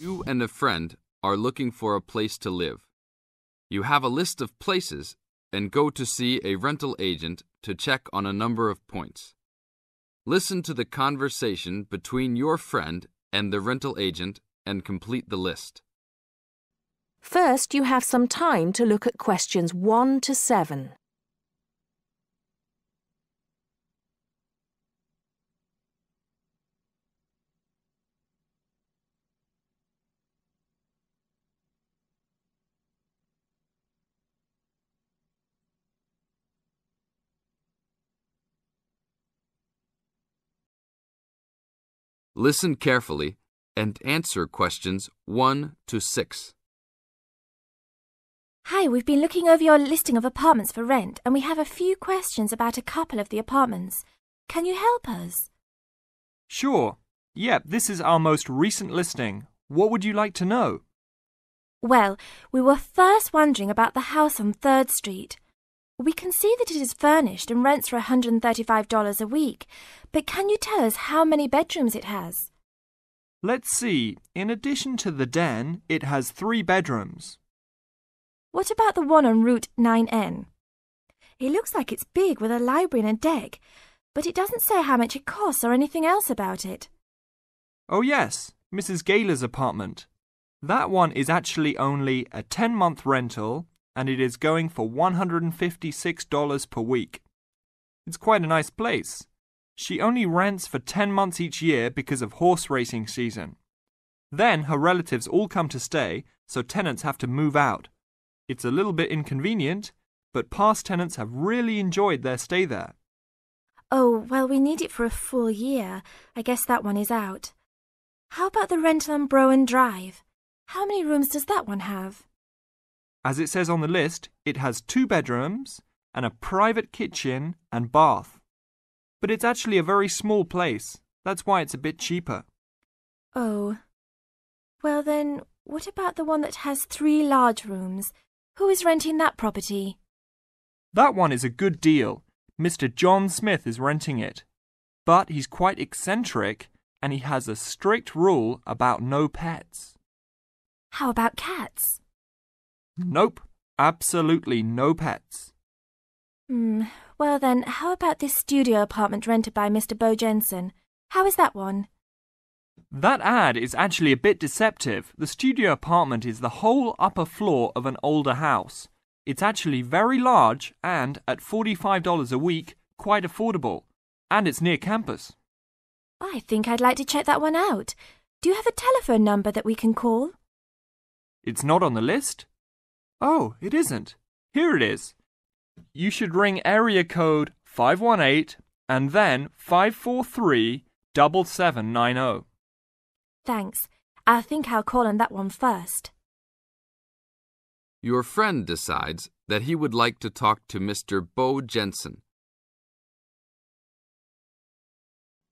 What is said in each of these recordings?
You and a friend are looking for a place to live. You have a list of places and go to see a rental agent to check on a number of points. Listen to the conversation between your friend and the rental agent and complete the list. First, you have some time to look at questions 1 to 7. Listen carefully and answer questions 1 to 6. Hi, we've been looking over your listing of apartments for rent and we have a few questions about a couple of the apartments. Can you help us? Sure. Yep, this is our most recent listing. What would you like to know? Well, we were first wondering about the house on 3rd Street. We can see that it is furnished and rents for $135 a week, but can you tell us how many bedrooms it has? Let's see. In addition to the den, it has 3 bedrooms. What about the one on Route 9N? It looks like it's big with a library and a deck, but it doesn't say how much it costs or anything else about it. Oh yes, Mrs. Gaylor's apartment. That one is actually only a 10-month rental, and it is going for $156 per week. It's quite a nice place. She only rents for 10 months each year because of horse racing season. Then her relatives all come to stay, so tenants have to move out. It's a little bit inconvenient, but past tenants have really enjoyed their stay there. Oh, well, we need it for a full year. I guess that one is out. How about the rental on Browen Drive? How many rooms does that one have? As it says on the list, it has 2 bedrooms and a private kitchen and bath. But it's actually a very small place. That's why it's a bit cheaper. Oh. Well then, what about the one that has 3 large rooms? Who is renting that property? That one is a good deal. Mr. John Smith is renting it. But he's quite eccentric and he has a strict rule about no pets. How about cats? Nope, absolutely no pets. Well then, how about this studio apartment rented by Mr. Bo Jensen? How is that one? That ad is actually a bit deceptive. The studio apartment is the whole upper floor of an older house. It's actually very large and, at $45 a week, quite affordable. And it's near campus. I think I'd like to check that one out. Do you have a telephone number that we can call? It's not on the list. Oh, it isn't. Here it is. You should ring area code 518 and then 543-7790. Thanks. I think I'll call on that one first. Your friend decides that he would like to talk to Mr. Bo Jensen.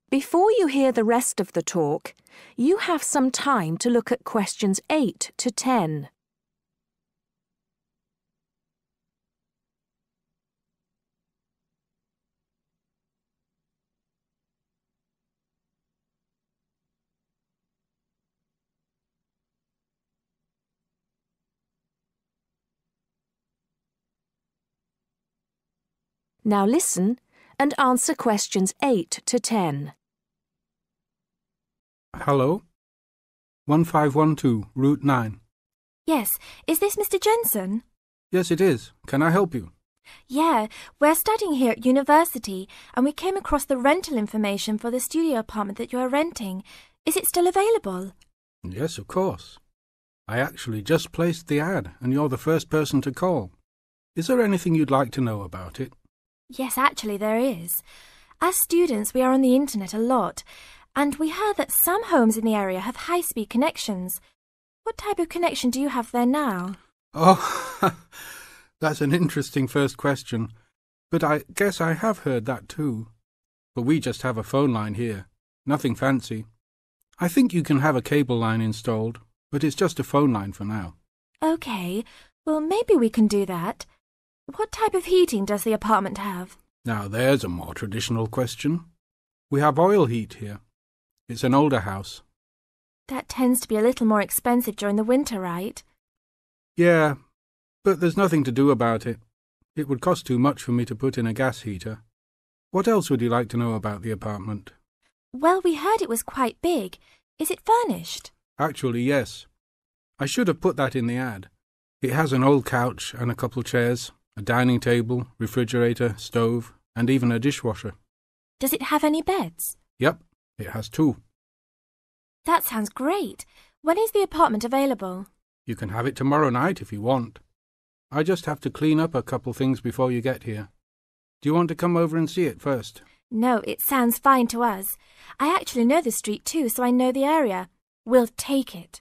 Before you hear the rest of the talk, you have some time to look at questions 8 to 10. Now listen and answer questions 8 to 10. Hello? 1512, Route 9. Yes, is this Mr. Jensen? Yes, it is. Can I help you? Yeah, we're studying here at university and we came across the rental information for the studio apartment that you are renting. Is it still available? Yes, of course. I actually just placed the ad and you're the first person to call. Is there anything you'd like to know about it? Yes, actually there is. As students, we are on the internet a lot, and we heard that some homes in the area have high-speed connections. What type of connection do you have there now? Oh, that's an interesting first question. But I guess I have heard that too. But we just have a phone line here. Nothing fancy. I think you can have a cable line installed, but it's just a phone line for now. Okay. Well, maybe we can do that. What type of heating does the apartment have? Now there's a more traditional question. We have oil heat here. It's an older house. That tends to be a little more expensive during the winter, right? Yeah, but there's nothing to do about it. It would cost too much for me to put in a gas heater. What else would you like to know about the apartment? Well, we heard it was quite big. Is it furnished? Actually, yes. I should have put that in the ad. It has an old couch and a couple chairs, a dining table, refrigerator, stove, and even a dishwasher. Does it have any beds? Yep, it has two. That sounds great. When is the apartment available? You can have it tomorrow night if you want. I just have to clean up a couple things before you get here. Do you want to come over and see it first? No, it sounds fine to us. I actually know the street too, so I know the area. We'll take it.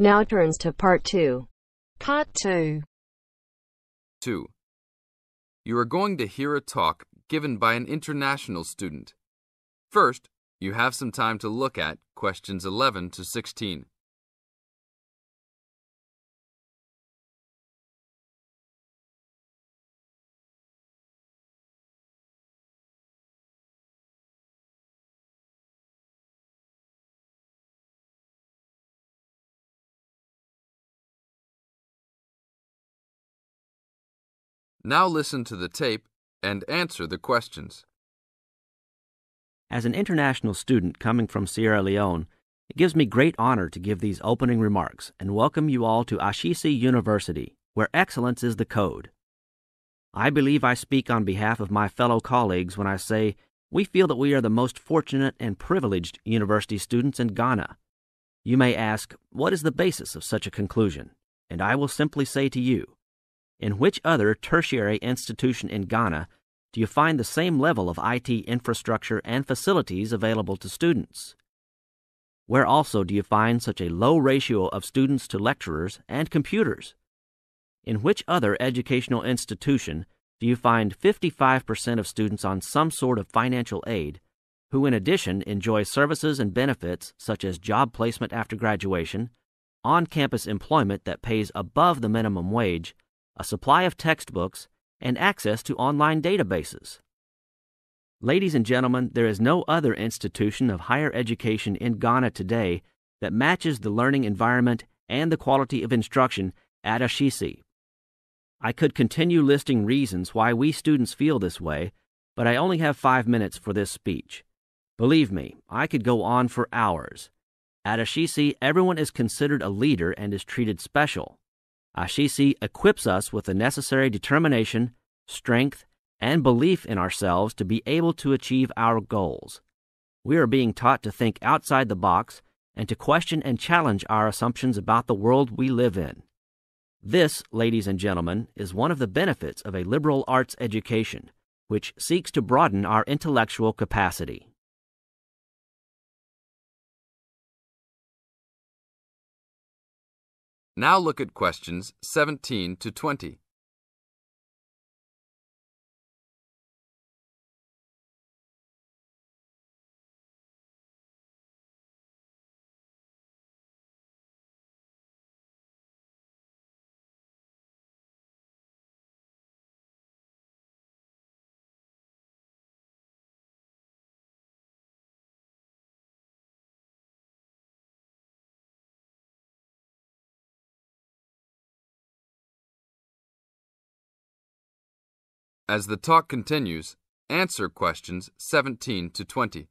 Now turns to part two. Part two. 2. You are going to hear a talk given by an international student. First, you have some time to look at questions 11 to 16. Now listen to the tape and answer the questions. As an international student coming from Sierra Leone, it gives me great honor to give these opening remarks and welcome you all to Ashesi University, where excellence is the code. I believe I speak on behalf of my fellow colleagues when I say we feel that we are the most fortunate and privileged university students in Ghana. You may ask, what is the basis of such a conclusion? And I will simply say to you, in which other tertiary institution in Ghana do you find the same level of IT infrastructure and facilities available to students? Where also do you find such a low ratio of students to lecturers and computers? In which other educational institution do you find 55% of students on some sort of financial aid, who in addition enjoy services and benefits such as job placement after graduation, on-campus employment that pays above the minimum wage, a supply of textbooks, and access to online databases? Ladies and gentlemen, there is no other institution of higher education in Ghana today that matches the learning environment and the quality of instruction at Ashesi. I could continue listing reasons why we students feel this way, but I only have 5 minutes for this speech. Believe me, I could go on for hours. At Ashesi, everyone is considered a leader and is treated special. Ashesi equips us with the necessary determination, strength, and belief in ourselves to be able to achieve our goals. We are being taught to think outside the box and to question and challenge our assumptions about the world we live in. This, ladies and gentlemen, is one of the benefits of a liberal arts education, which seeks to broaden our intellectual capacity. Now look at questions 17 to 20. As the talk continues, answer questions 17 to 20.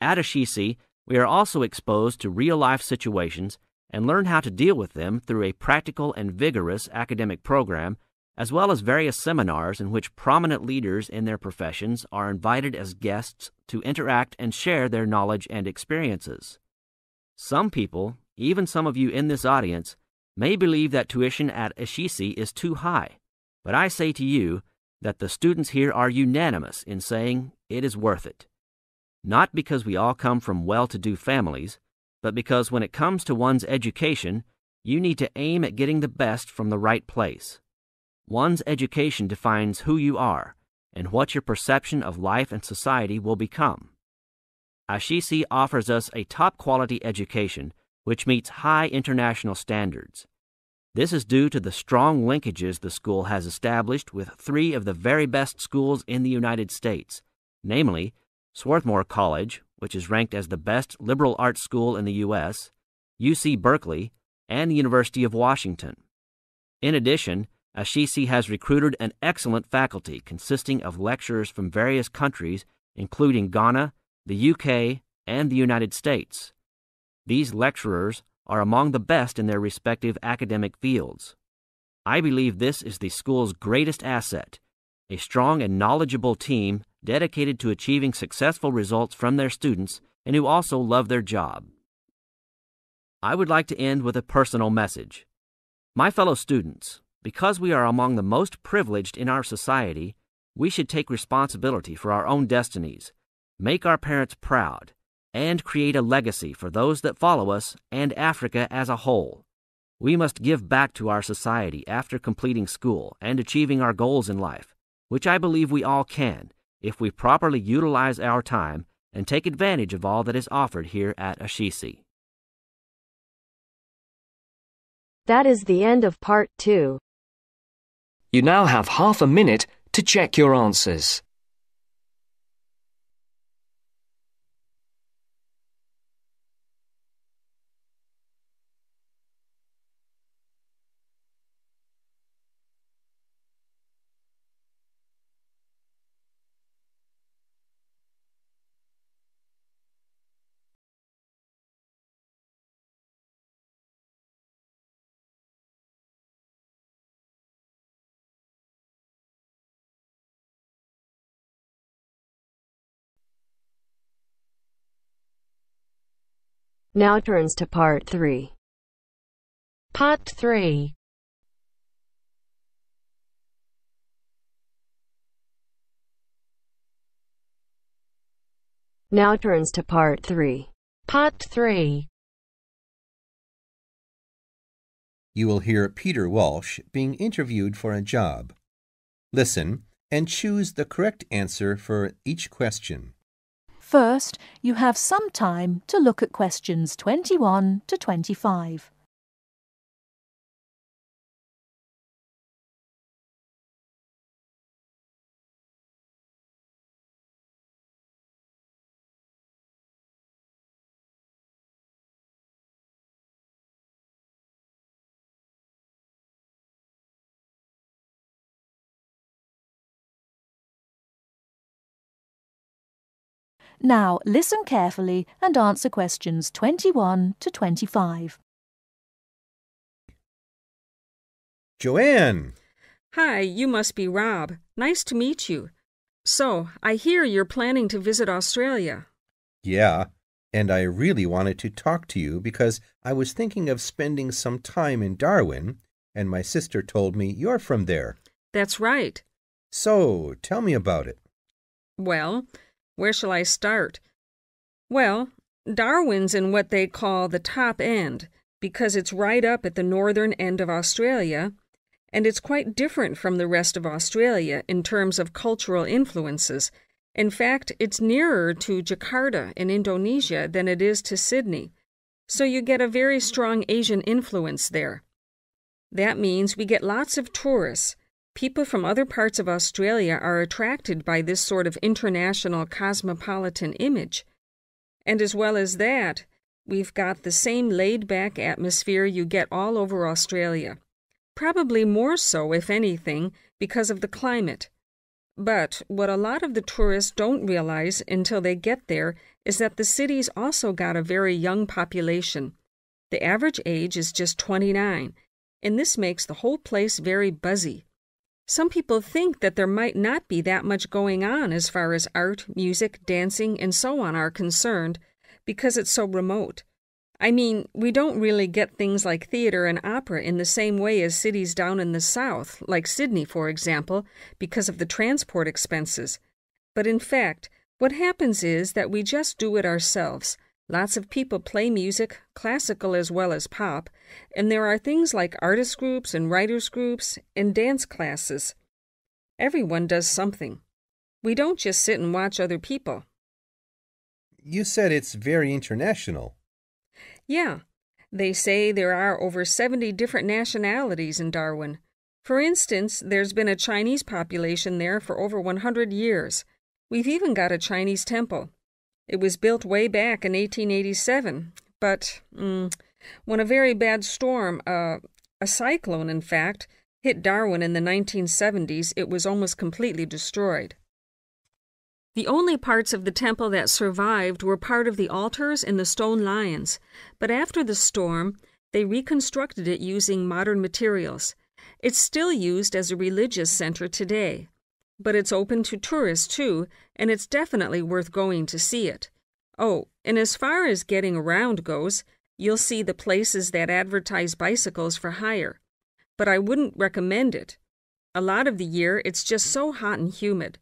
At Ashesi, we are also exposed to real-life situations and learn how to deal with them through a practical and vigorous academic program, as well as various seminars in which prominent leaders in their professions are invited as guests to interact and share their knowledge and experiences. Some people, even some of you in this audience, may believe that tuition at Ashesi is too high, but I say to you that the students here are unanimous in saying it is worth it. Not because we all come from well-to-do families, but because when it comes to one's education, you need to aim at getting the best from the right place. One's education defines who you are and what your perception of life and society will become. Ashesi offers us a top-quality education which meets high international standards. This is due to the strong linkages the school has established with three of the very best schools in the United States, namely Swarthmore College, which is ranked as the best liberal arts school in the U.S., UC Berkeley, and the University of Washington. In addition, Ashesi has recruited an excellent faculty consisting of lecturers from various countries, including Ghana, the UK, and the United States. These lecturers are among the best in their respective academic fields. I believe this is the school's greatest asset, a strong and knowledgeable team dedicated to achieving successful results from their students and who also love their job. I would like to end with a personal message. My fellow students, because we are among the most privileged in our society, we should take responsibility for our own destinies, make our parents proud, and create a legacy for those that follow us and Africa as a whole. We must give back to our society after completing school and achieving our goals in life, which I believe we all can if we properly utilize our time and take advantage of all that is offered here at Ashesi. That is the end of part 2. You now have half a minute to check your answers. Now turns to part 3. Part 3. Now turns to part 3. Part 3. You will hear Peter Walsh being interviewed for a job. Listen and choose the correct answer for each question. First, you have some time to look at questions 21 to 25. Now listen carefully and answer questions 21 to 25. Joanne! Hi, you must be Rob. Nice to meet you. So, I hear you're planning to visit Australia. Yeah, and I really wanted to talk to you because I was thinking of spending some time in Darwin, and my sister told me you're from there. That's right. So, tell me about it. Well, where shall I start? Well, Darwin's in what they call the top end, because it's right up at the northern end of Australia, and it's quite different from the rest of Australia in terms of cultural influences. In fact, it's nearer to Jakarta in Indonesia than it is to Sydney, so you get a very strong Asian influence there. That means we get lots of tourists. People from other parts of Australia are attracted by this sort of international cosmopolitan image. And as well as that, we've got the same laid-back atmosphere you get all over Australia. Probably more so, if anything, because of the climate. But what a lot of the tourists don't realize until they get there is that the city's also got a very young population. The average age is just 29, and this makes the whole place very buzzy. Some people think that there might not be that much going on as far as art, music, dancing, and so on are concerned, because it's so remote. I mean, we don't really get things like theater and opera in the same way as cities down in the south, like Sydney, for example, because of the transport expenses. But in fact, what happens is that we just do it ourselves. Lots of people play music, classical as well as pop, and there are things like artist groups and writers groups and dance classes. Everyone does something. We don't just sit and watch other people. You said it's very international. Yeah. They say there are over 70 different nationalities in Darwin. For instance, there's been a Chinese population there for over 100 years. We've even got a Chinese temple. It was built way back in 1887, but when a very bad storm, a cyclone in fact, hit Darwin in the 1970s, it was almost completely destroyed. The only parts of the temple that survived were part of the altars and the stone lions, but after the storm, they reconstructed it using modern materials. It's still used as a religious center today, but it's open to tourists too, and it's definitely worth going to see it. Oh, and as far as getting around goes, you'll see the places that advertise bicycles for hire, but I wouldn't recommend it. A lot of the year, it's just so hot and humid.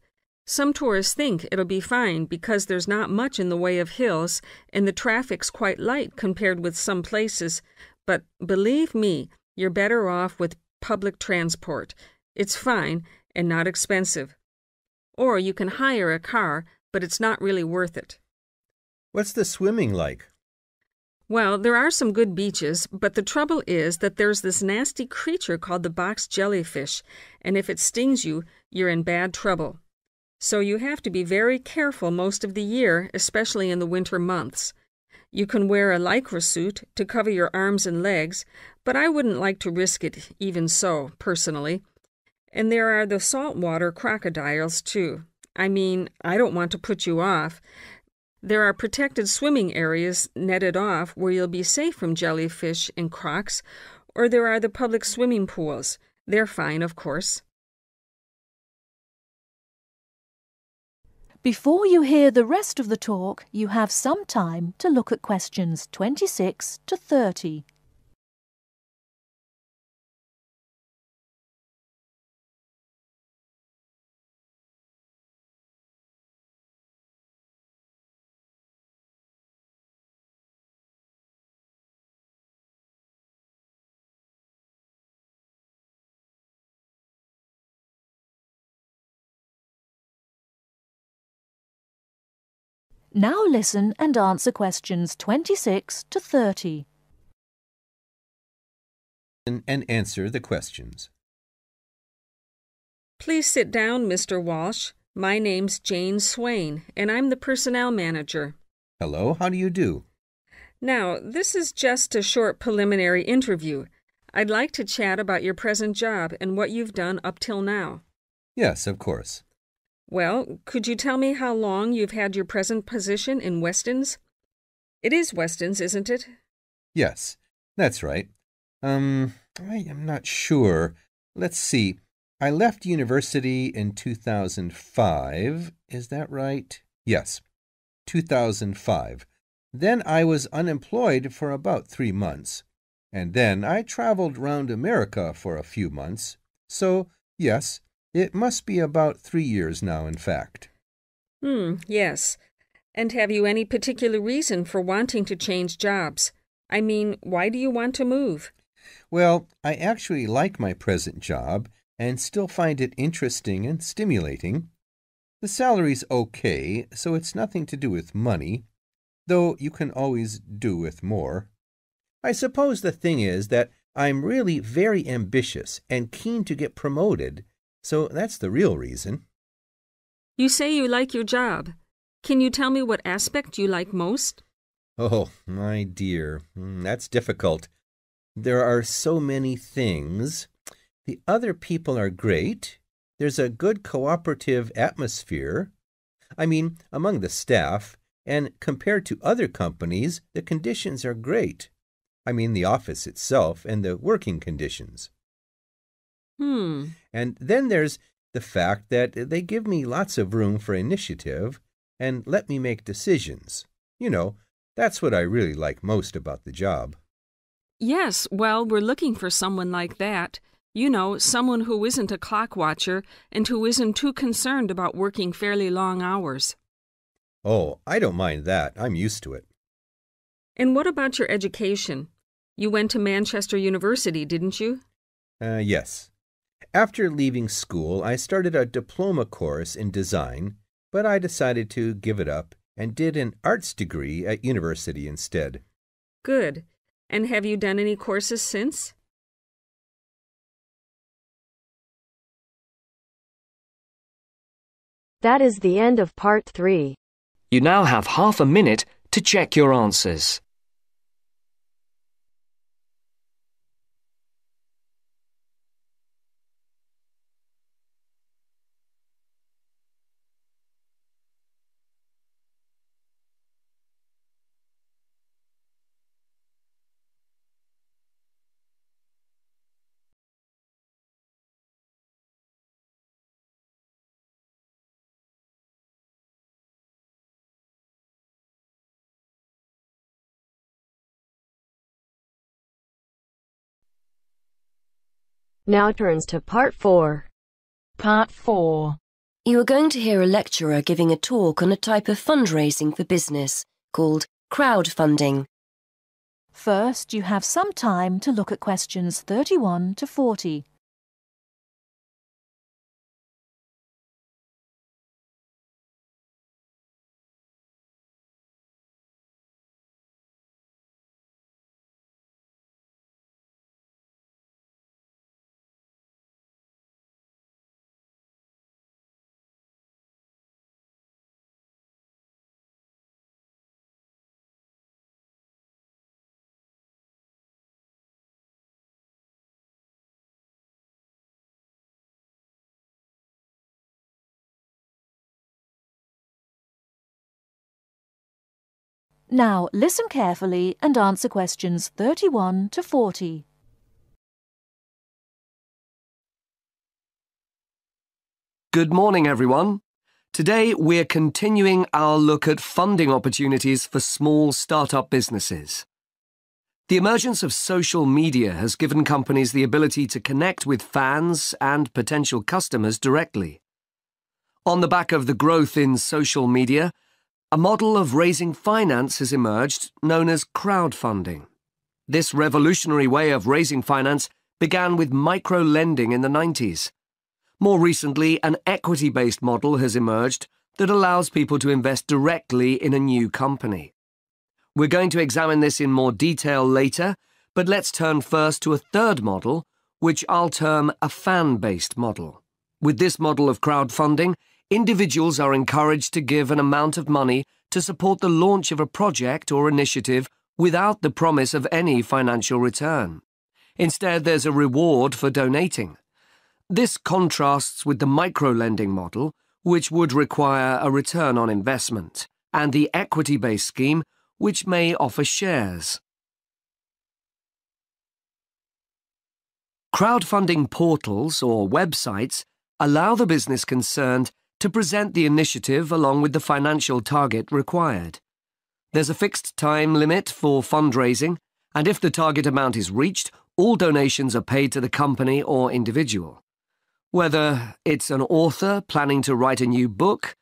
Some tourists think it'll be fine because there's not much in the way of hills and the traffic's quite light compared with some places, but believe me, you're better off with public transport. It's fine and not expensive. Or you can hire a car, but it's not really worth it. What's the swimming like? Well, there are some good beaches, but the trouble is that there's this nasty creature called the box jellyfish, and if it stings you, you're in bad trouble. So you have to be very careful most of the year, especially in the winter months. You can wear a lycra suit to cover your arms and legs, but I wouldn't like to risk it even so, personally. And there are the saltwater crocodiles, too. I mean, I don't want to put you off. There are protected swimming areas netted off where you'll be safe from jellyfish and crocs, or there are the public swimming pools. They're fine, of course. Before you hear the rest of the talk, you have some time to look at questions 26 to 30. Now listen and answer questions 26 to 30. And answer the questions. Please sit down, Mr. Walsh. My name's Jane Swain, and I'm the personnel manager. Hello, how do you do? Now, this is just a short preliminary interview. I'd like to chat about your present job and what you've done up till now. Yes, of course. Well, could you tell me how long you've had your present position in Weston's? It is Weston's, isn't it? Yes, that's right. I am not sure. Let's see. I left university in 2005. Is that right? Yes, 2005. Then I was unemployed for about 3 months. And then I traveled round America for a few months. So, yes. It must be about 3 years now, in fact. Yes. And have you any particular reason for wanting to change jobs? I mean, why do you want to move? Well, I actually like my present job and still find it interesting and stimulating. The salary's okay, so it's nothing to do with money, though you can always do with more. I suppose the thing is that I'm really very ambitious and keen to get promoted. So that's the real reason. You say you like your job. Can you tell me what aspect you like most? Oh, my dear, that's difficult. There are so many things. The other people are great. There's a good cooperative atmosphere. I mean, among the staff, and compared to other companies, the conditions are great. I mean, the office itself and the working conditions. And then there's the fact that they give me lots of room for initiative and let me make decisions. You know, That's what I really like most about the job. Yes, well, we're looking for someone like that. You know, someone who isn't a clock watcher and who isn't too concerned about working fairly long hours. Oh, I don't mind that. I'm used to it. And what about your education? You went to Manchester University, didn't you? Yes. After leaving school, I started a diploma course in design, but I decided to give it up and did an arts degree at university instead. Good. And have you done any courses since? That is the end of part 3. You now have half a minute to check your answers. Now turns to part 4. Part 4. You are going to hear a lecturer giving a talk on a type of fundraising for business called crowdfunding. First, you have some time to look at questions 31 to 40. Now listen carefully and answer questions 31 to 40. Good morning, everyone. Today we're continuing our look at funding opportunities for small startup businesses. The emergence of social media has given companies the ability to connect with fans and potential customers directly. On the back of the growth in social media, a model of raising finance has emerged known as crowdfunding. This revolutionary way of raising finance began with micro-lending in the 90s. More recently, an equity-based model has emerged that allows people to invest directly in a new company. We're going to examine this in more detail later, but let's turn first to a third model, which I'll term a fan-based model. With this model of crowdfunding, individuals are encouraged to give an amount of money to support the launch of a project or initiative without the promise of any financial return. Instead, there's a reward for donating. This contrasts with the micro-lending model, which would require a return on investment, and the equity-based scheme, which may offer shares. Crowdfunding portals or websites allow the business concerned to present the initiative along with the financial target required. There's a fixed time limit for fundraising, and if the target amount is reached, all donations are paid to the company or individual. Whether it's an author planning to write a new book,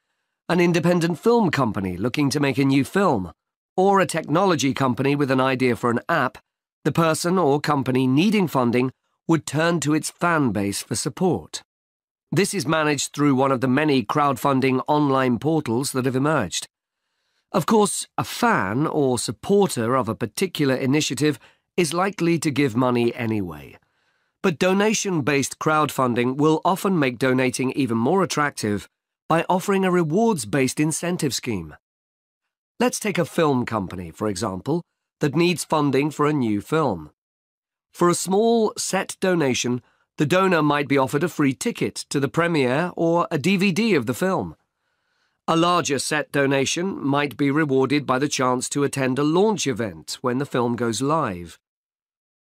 an independent film company looking to make a new film, or a technology company with an idea for an app, the person or company needing funding would turn to its fan base for support. This is managed through one of the many crowdfunding online portals that have emerged. Of course, a fan or supporter of a particular initiative is likely to give money anyway. But donation-based crowdfunding will often make donating even more attractive by offering a rewards-based incentive scheme. Let's take a film company, for example, that needs funding for a new film. For a small set donation, the donor might be offered a free ticket to the premiere or a DVD of the film. A larger set donation might be rewarded by the chance to attend a launch event when the film goes live.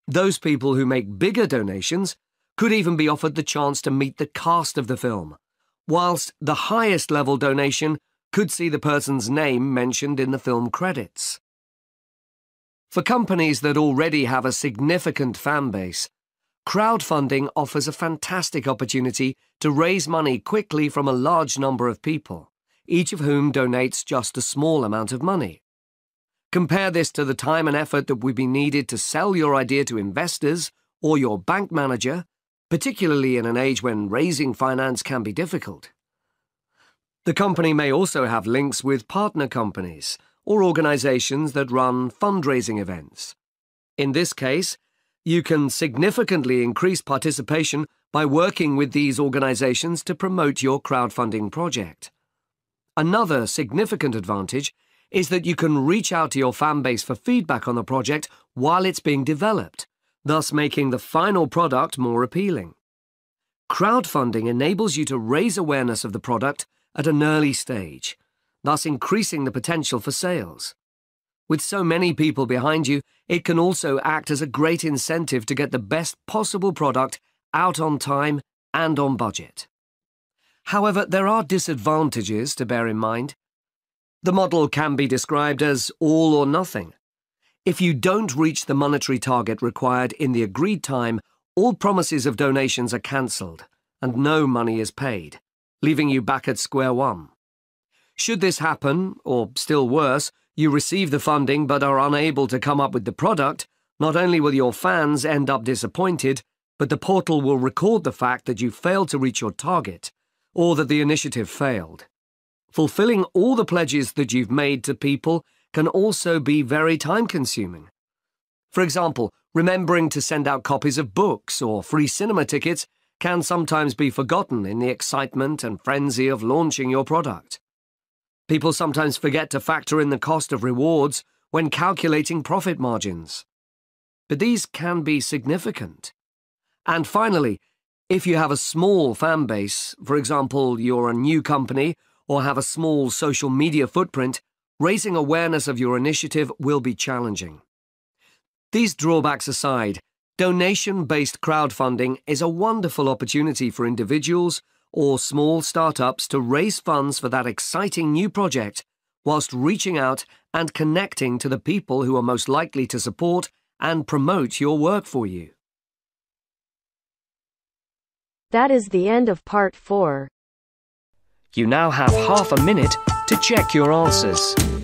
Those people who make bigger donations could even be offered the chance to meet the cast of the film, whilst the highest level donation could see the person's name mentioned in the film credits. For companies that already have a significant fan base, crowdfunding offers a fantastic opportunity to raise money quickly from a large number of people, each of whom donates just a small amount of money. Compare this to the time and effort that would be needed to sell your idea to investors or your bank manager, particularly in an age when raising finance can be difficult. The company may also have links with partner companies or organizations that run fundraising events. In this case, you can significantly increase participation by working with these organizations to promote your crowdfunding project. Another significant advantage is that you can reach out to your fan base for feedback on the project while it's being developed, thus making the final product more appealing. Crowdfunding enables you to raise awareness of the product at an early stage, thus increasing the potential for sales. With so many people behind you, it can also act as a great incentive to get the best possible product out on time and on budget. However, there are disadvantages to bear in mind. The model can be described as all or nothing. If you don't reach the monetary target required in the agreed time, all promises of donations are cancelled and no money is paid, leaving you back at square one. Should this happen, or still worse, you receive the funding but are unable to come up with the product, not only will your fans end up disappointed, but the portal will record the fact that you failed to reach your target, or that the initiative failed. Fulfilling all the pledges that you've made to people can also be very time-consuming. For example, remembering to send out copies of books or free cinema tickets can sometimes be forgotten in the excitement and frenzy of launching your product. People sometimes forget to factor in the cost of rewards when calculating profit margins. But these can be significant. And finally, if you have a small fan base, for example, you're a new company or have a small social media footprint, raising awareness of your initiative will be challenging. These drawbacks aside, donation-based crowdfunding is a wonderful opportunity for individuals or small startups to raise funds for that exciting new project whilst reaching out and connecting to the people who are most likely to support and promote your work for you. That is the end of part 4. You now have half a minute to check your answers.